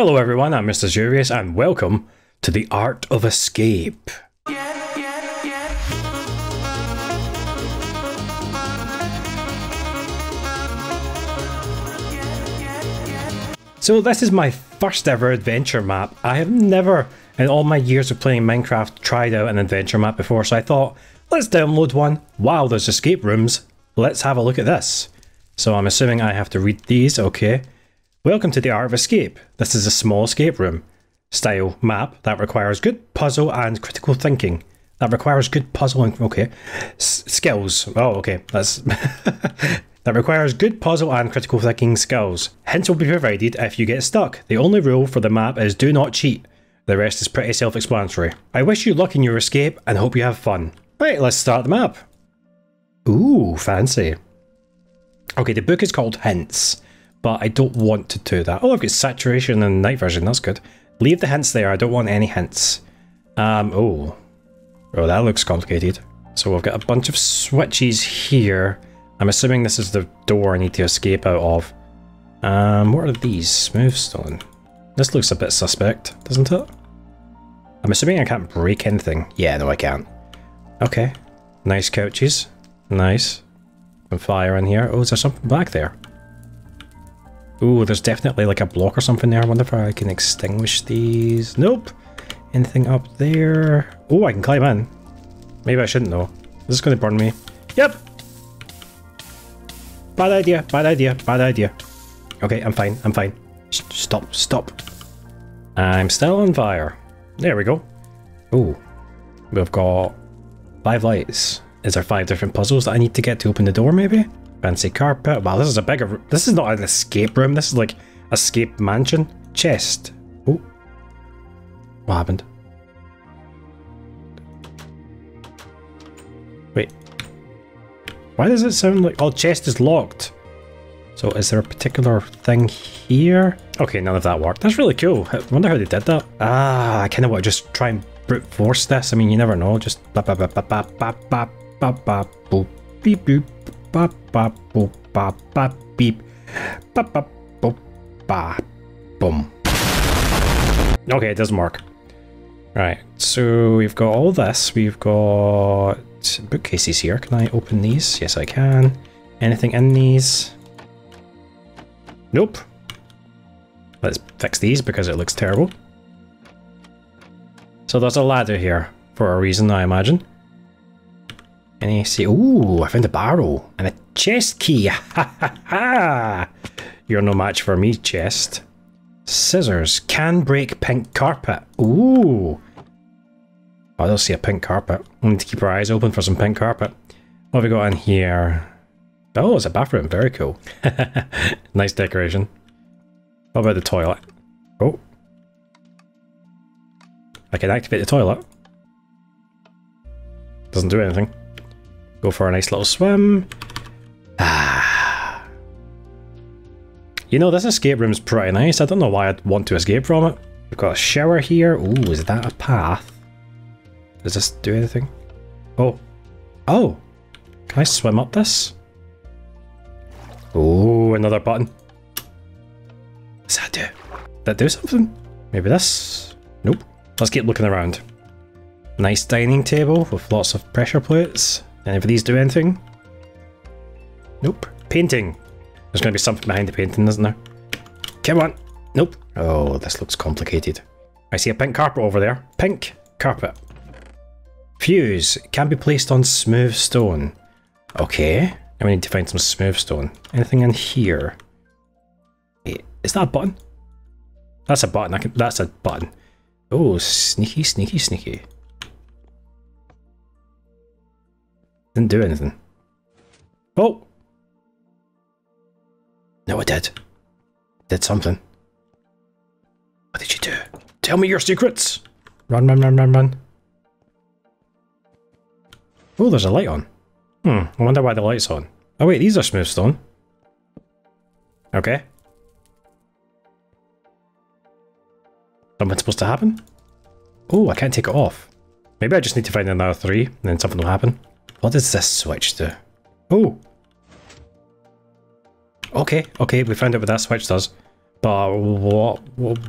Hello everyone, I'm Mr. Serious and welcome to the Art of Escape. So this is my first ever adventure map. I have never in all my years of playing Minecraft tried out an adventure map before, so I thought, let's download one. Wow, there's escape rooms. Let's have a look at this. So I'm assuming I have to read these, okay. Welcome to the Art of Escape. This is a small escape room style map that requires good puzzle and critical thinking. That requires good puzzle and, okay. Skills. Oh, okay. That's... That requires good puzzle and critical thinking skills. Hints will be provided if you get stuck. The only rule for the map is do not cheat. The rest is pretty self-explanatory. I wish you luck in your escape and hope you have fun. Right, let's start the map. Ooh, fancy. Okay, the book is called Hints, but I don't want to do that. Oh, I've got saturation and night vision, that's good. Leave the hints there, I don't want any hints. Oh, that looks complicated. So we've got a bunch of switches here. I'm assuming this is the door I need to escape out of. What are these? Smooth stone. This looks a bit suspect, doesn't it? I'm assuming I can't break anything. Yeah, no I can't. Okay. Nice couches. Nice. Some fire in here. Oh, is there something back there? Ooh, there's definitely like a block or something there. I wonder if I can extinguish these. Nope. Anything up there? Oh, I can climb in. Maybe I shouldn't though. This is going to burn me. Yep. Bad idea, bad idea, bad idea. Okay, I'm fine, I'm fine. Stop, stop. I'm still on fire. There we go. Ooh. We've got 5 lights. Is there 5 different puzzles that I need to get to open the door maybe? Fancy carpet. Wow, this is a bigger... This is not an escape room, this is like escape mansion. Chest. Oh. What happened? Wait. Why does it sound like... Oh, chest is locked. So is there a particular thing here? Okay, none of that worked. That's really cool. I wonder how they did that. Ah, I kind of want to just try and brute force this. I mean, you never know. Just... Bop, bop, bop, bop, bop, bop, bop, bop, bop, boop, beep, boop, bop, bop, boop, bop, bop, beep, bop, bop, boop, bop, boom. Okay, it doesn't work. Right, so we've got all this. We've got... bookcases here. Can I open these? Yes, I can. Anything in these? Nope. Let's fix these because it looks terrible. So there's a ladder here for a reason, I imagine. Any see? Ooh, I found a barrel and a chest key. Ha ha ha! You're no match for me, chest. Scissors can break pink carpet. Ooh. Oh, they'll see a pink carpet. We need to keep our eyes open for some pink carpet. What have we got in here? Oh, it's a bathroom. Very cool. Nice decoration. What about the toilet? Oh. I can activate the toilet. Doesn't do anything. Go for a nice little swim. Ah. You know, this escape room's pretty nice. I don't know why I'd want to escape from it. We've got a shower here. Ooh, is that a path? Does this do anything? Oh. Oh! Can I swim up this? Oh, another button. What's that do? Did that do something? Maybe this? Nope. Let's keep looking around. Nice dining table with lots of pressure plates. Any of these do anything? Nope. Painting. There's going to be something behind the painting, isn't there? Come on. Nope. Oh, this looks complicated. I see a pink carpet over there. Pink carpet. Fuse can be placed on smooth stone. Okay, now we need to find some smooth stone. Anything in here? Wait, is that a button? That's a button. That's a button. Oh, sneaky, sneaky, sneaky. Didn't do anything. Oh! No, it did. Did something. What did you do? Tell me your secrets! Run, run, run, run, run. Oh, there's a light on. Hmm, I wonder why the light's on. Oh wait, these are smooth stone. Okay. Something's supposed to happen? Oh, I can't take it off. Maybe I just need to find another 3, and then something will happen. What does this switch do? Oh! Okay, okay, we found out what that switch does. But what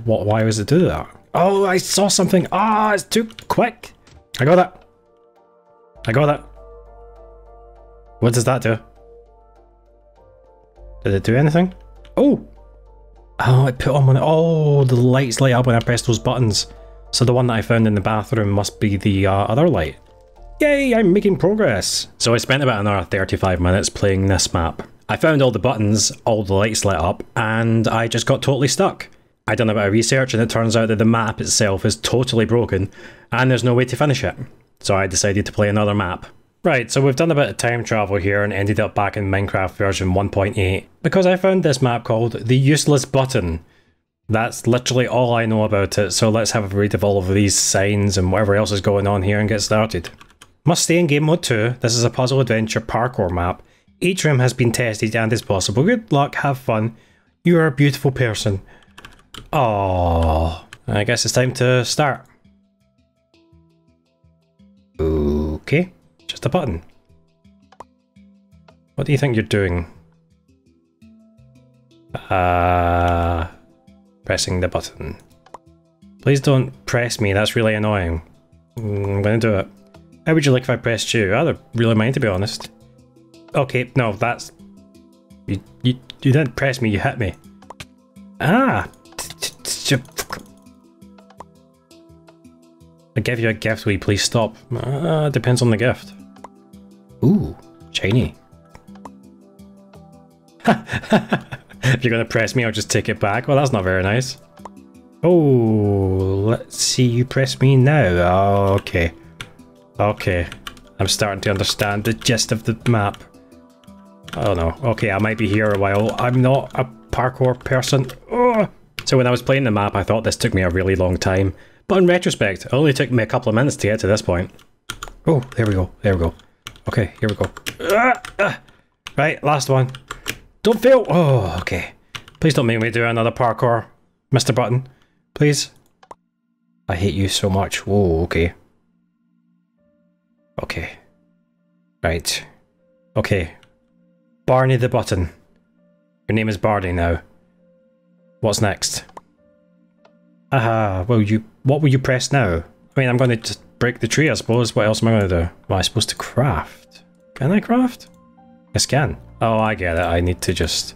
why was it do that? Oh, I saw something. Ah, it's too quick. I got that. I got that. What does that do? Did it do anything? Oh! Oh, it put on one. Oh, the lights light up when I press those buttons. So the one that I found in the bathroom must be the other light. Yay, I'm making progress! So I spent about another 35 minutes playing this map. I found all the buttons, all the lights lit up, and I just got totally stuck. I done a bit of research and it turns out that the map itself is totally broken and there's no way to finish it. So I decided to play another map. Right, so we've done a bit of time travel here and ended up back in Minecraft version 1.8 because I found this map called the Useless Button. That's literally all I know about it, so let's have a read of all of these signs and whatever else is going on here and get started. Must stay in game mode 2. This is a puzzle adventure parkour map. Each room has been tested and is possible. Good luck, have fun. You are a beautiful person. Oh, I guess it's time to start. Okay. Just a button. What do you think you're doing? Pressing the button. Please don't press me, that's really annoying. I'm gonna do it. How would you like if I pressed you? I don't really mind, to be honest. Okay, no, that's... You didn't press me, you hit me. Ah! I give you a gift, will you please stop? Depends on the gift. Ooh, shiny. If you're gonna press me, I'll just take it back. Well, that's not very nice. Oh, let's see you press me now. Oh, okay. Okay. I'm starting to understand the gist of the map. Oh no. Okay, I might be here a while. I'm not a parkour person. Oh. So when I was playing the map, I thought this took me a really long time. But in retrospect, it only took me a couple of minutes to get to this point. Oh, there we go. There we go. Okay, here we go. Right, last one. Don't fail. Oh, okay. Please don't make me do another parkour, Mr. Button. Please. I hate you so much. Whoa, okay. Okay. Right. Okay. Barney the Button. Your name is Barney now. What's next? Aha, well you... What will you press now? I mean, I'm going to just break the tree, I suppose. What else am I going to do? Well, I'm supposed to craft. Can I craft? Yes, can. Oh, I get it. I need to just...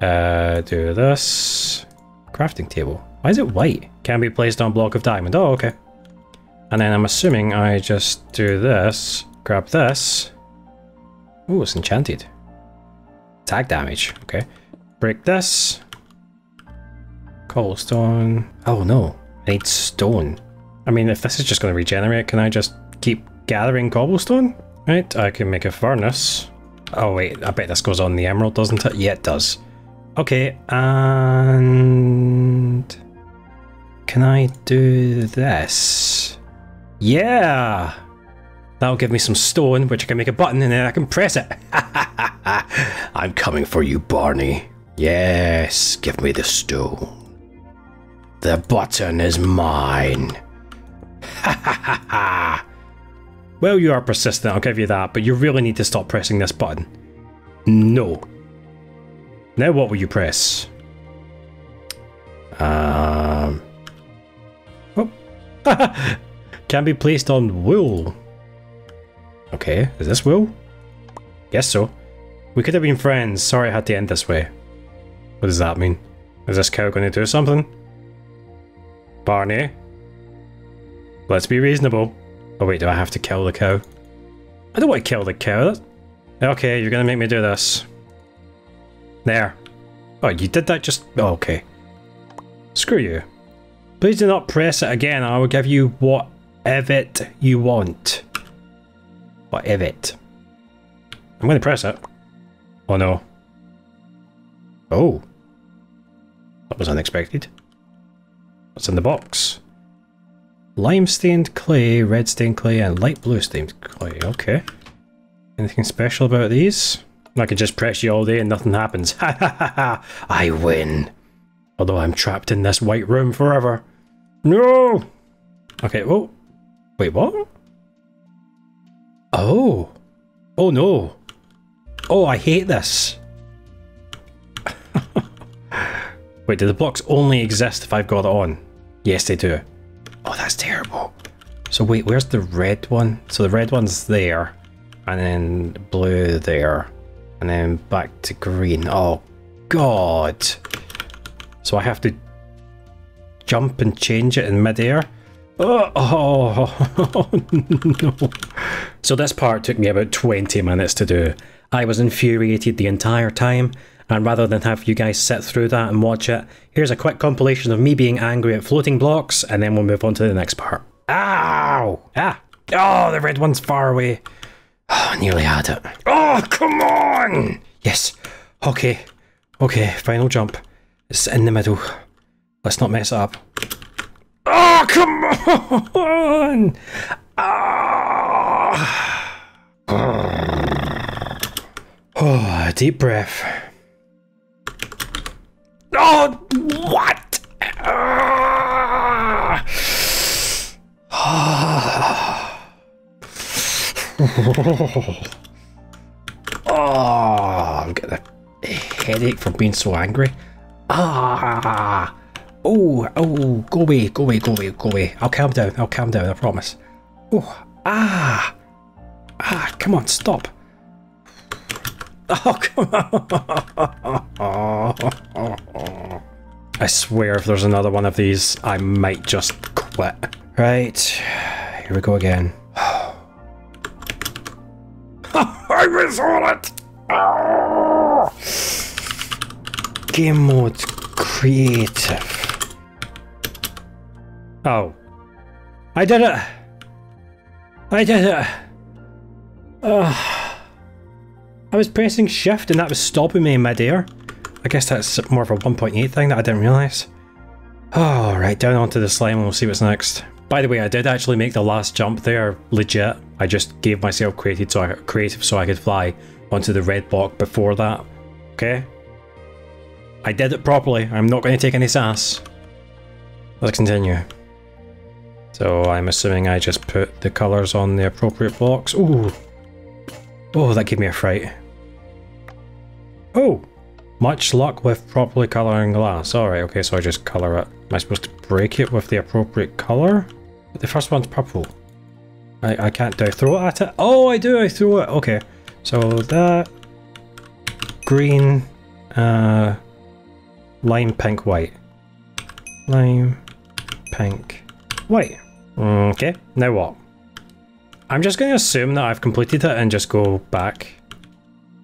do this... Crafting table. Why is it white? Can be placed on block of diamond. Oh, okay. And then I'm assuming I just do this, grab this. Ooh, it's enchanted. Attack damage, okay. Break this. Cobblestone. Oh no, I need stone. I mean, if this is just going to regenerate, can I just keep gathering cobblestone? Right, I can make a furnace. Oh wait, I bet this goes on the emerald, doesn't it? Yeah, it does. Okay, and... Can I do this? Yeah! That'll give me some stone, which I can make a button and then I can press it. I'm coming for you, Barney. Yes, give me the stone. The button is mine. Well, you are persistent, I'll give you that, but you really need to stop pressing this button. No. Now what will you press? Oh. Can be placed on wool. Okay, is this wool? Yes, so. We could have been friends. Sorry I had to end this way. What does that mean? Is this cow going to do something? Barney? Let's be reasonable. Oh wait, do I have to kill the cow? I don't want to kill the cow. That's... Okay, you're going to make me do this. There. Oh, you did that just... Oh, okay. Screw you. Please do not press it again. I will give you what... If it you want. What if it? I'm gonna press it. Oh no. Oh. That was unexpected. What's in the box? Lime stained clay, red stained clay, and light blue stained clay. Okay. Anything special about these? I could just press you all day and nothing happens. Ha ha ha ha! I win. Although I'm trapped in this white room forever. No! Okay, whoa. Wait, what? Oh. Oh no. Oh, I hate this. Wait, do the blocks only exist if I've got it on? Yes, they do. Oh, that's terrible. So wait, where's the red one? So the red one's there, and then blue there, and then back to green. Oh God. So I have to jump and change it in midair. Oh no. So this part took me about 20 minutes to do. I was infuriated the entire time, and rather than have you guys sit through that and watch it, here's a quick compilation of me being angry at floating blocks, and then we'll move on to the next part. Ow! Ah! Oh, the red one's far away. Oh, nearly had it. Oh, come on! Yes. Okay. Okay, final jump. It's in the middle. Let's not mess it up. Oh, come on! Ah! Oh, a deep breath. Oh, what? Ah! Ah! Oh, I'm getting a headache from being so angry. Ah! Oh, oh, go away, go away, go away, go away. I'll calm down, I promise. Oh, ah! Ah, come on, stop. Oh, come on. I swear if there's another one of these, I might just quit. Right, here we go again. I was on it! Oh. Game mode creative. Oh. I did it! I did it! I was pressing shift and that was stopping me in midair. I guess that's more of a 1.8 thing that I didn't realise. Oh, right, down onto the slime and we'll see what's next. By the way, I did actually make the last jump there, legit. I just gave myself creative so I could fly onto the red block before that. Okay? I did it properly. I'm not going to take any sass. Let's continue. So I'm assuming I just put the colours on the appropriate blocks. Ooh! Oh, that gave me a fright. Oh! Much luck with properly colouring glass. Alright, okay, so I just colour it. Am I supposed to break it with the appropriate colour? The first one's purple. I can't. Do I throw it at it? Oh, I do! I throw it! Okay. So that... green... lime, pink, white. Lime... pink... white. Okay, now what? I'm just going to assume that I've completed it and just go back.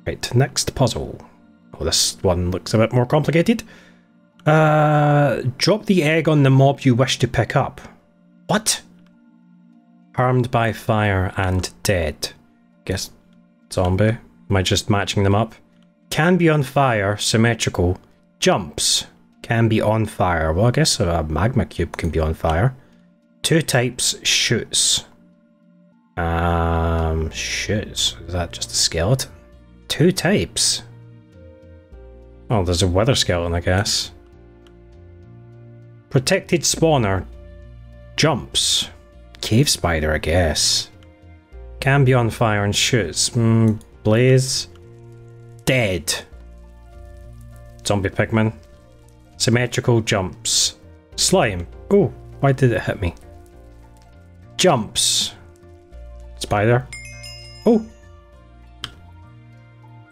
Right, next puzzle. Oh, this one looks a bit more complicated. Drop the egg on the mob you wish to pick up. What? Harmed by fire and dead. Guess zombie. Am I just matching them up? Can be on fire, symmetrical. Jumps. Can be on fire. Well, I guess a magma cube can be on fire. Two types shoots. Shoots. Is that just a skeleton? Two types. Oh, there's a wither skeleton, I guess. Protected spawner. Jumps. Cave spider, I guess. Can be on fire and shoots. Blaze. Dead. Zombie pigman. Symmetrical jumps. Slime. Oh, why did it hit me? Jumps. Spider. Oh!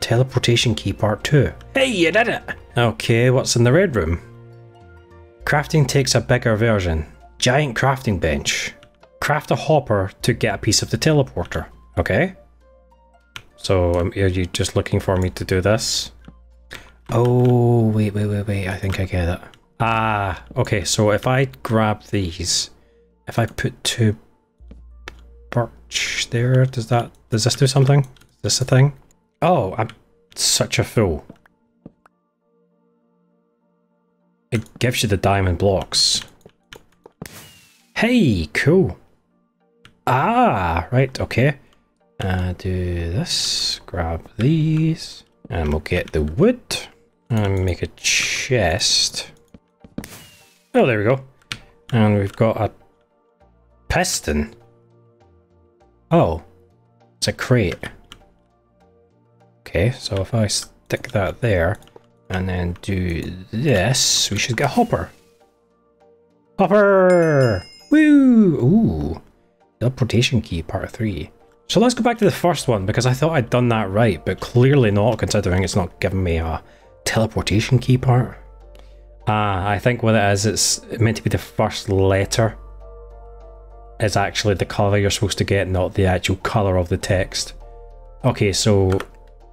Teleportation key part 2. Hey, you did it! Okay, what's in the red room? Crafting takes a bigger version. Giant crafting bench. Craft a hopper to get a piece of the teleporter. Okay. So, are you just looking for me to do this? Oh, wait, I think I get it. Ah, okay, so if I grab these, if I put two birch there, does this do something? Is this a thing? Oh, I'm such a fool. It gives you the diamond blocks. Hey, cool. Ah, right, okay. Do this, grab these, and we'll get the wood, and make a chest. Oh, there we go. And we've got a piston. Oh, it's a crate. Okay, so if I stick that there, and then do this, we should get a hopper. Hopper! Woo! Ooh. Teleportation key, part 3. So let's go back to the first one, because I thought I'd done that right, but clearly not, considering it's not giving me a teleportation key part. Ah, I think what it is, it's meant to be the first letter. It's actually the colour you're supposed to get, not the actual colour of the text. Okay, so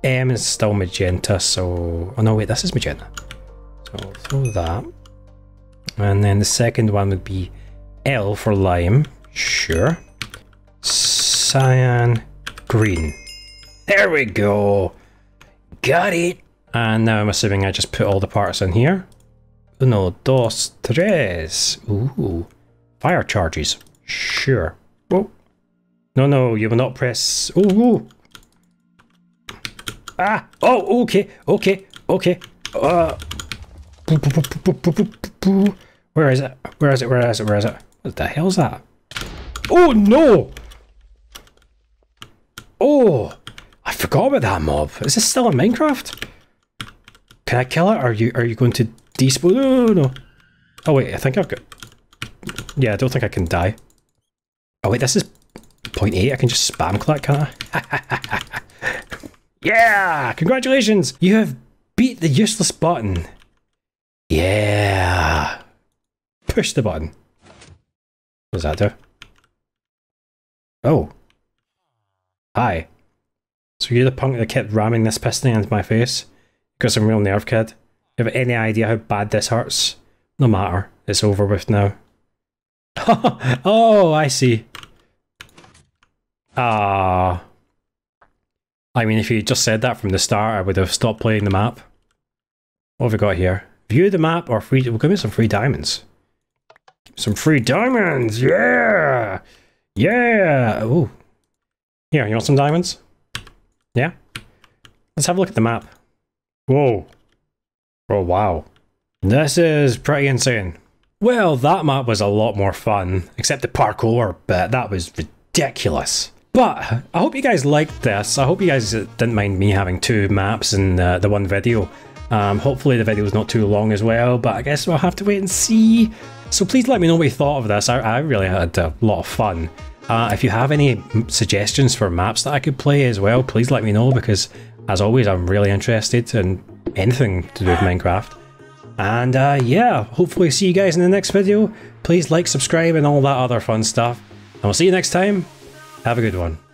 M is still magenta, so... Oh no, wait, this is magenta. So I'll throw that. And then the second one would be L for lime, sure. Cyan, green. There we go. Got it. And now I'm assuming I just put all the parts in here. Uno, dos, tres. Ooh. Fire charges, sure. Oh. No, no, you will not press. Ooh. Ah. Oh, okay, okay, okay. Where is it? Where is it? Where is it? Where is it? What the hell's that? Oh no! Oh! I forgot about that mob. Is this still in Minecraft? Can I kill it? Are you going to despawn? No, no, no. Oh wait, I think I've got... Yeah, I don't think I can die. Oh wait, this is 0.8. I can just spam click, can't I? Yeah! Congratulations! You have beat the useless button. Yeah! Push the button. What does that do? Oh. Hi. So you're the punk that kept ramming this piston into my face? You got some real nerve, kid. You have any idea how bad this hurts? No matter. It's over with now. Oh, I see. Ah. I mean, if you just said that from the start, I would have stopped playing the map. What have we got here? View the map or free... We'll give me some free diamonds. Some free diamonds! Yeah! Yeah! Oh. Here, you want some diamonds? Yeah? Let's have a look at the map. Whoa. Oh, wow. This is pretty insane. Well, that map was a lot more fun. Except the parkour bit. That was ridiculous. But, I hope you guys liked this. I hope you guys didn't mind me having two maps in the one video. Hopefully the video is not too long as well, but I guess we'll have to wait and see. So please let me know what you thought of this. I really had a lot of fun. If you have any suggestions for maps that I could play as well, please let me know, because as always I'm really interested in anything to do with Minecraft. And yeah, hopefully see you guys in the next video. Please like, subscribe and all that other fun stuff. And we'll see you next time. Have a good one.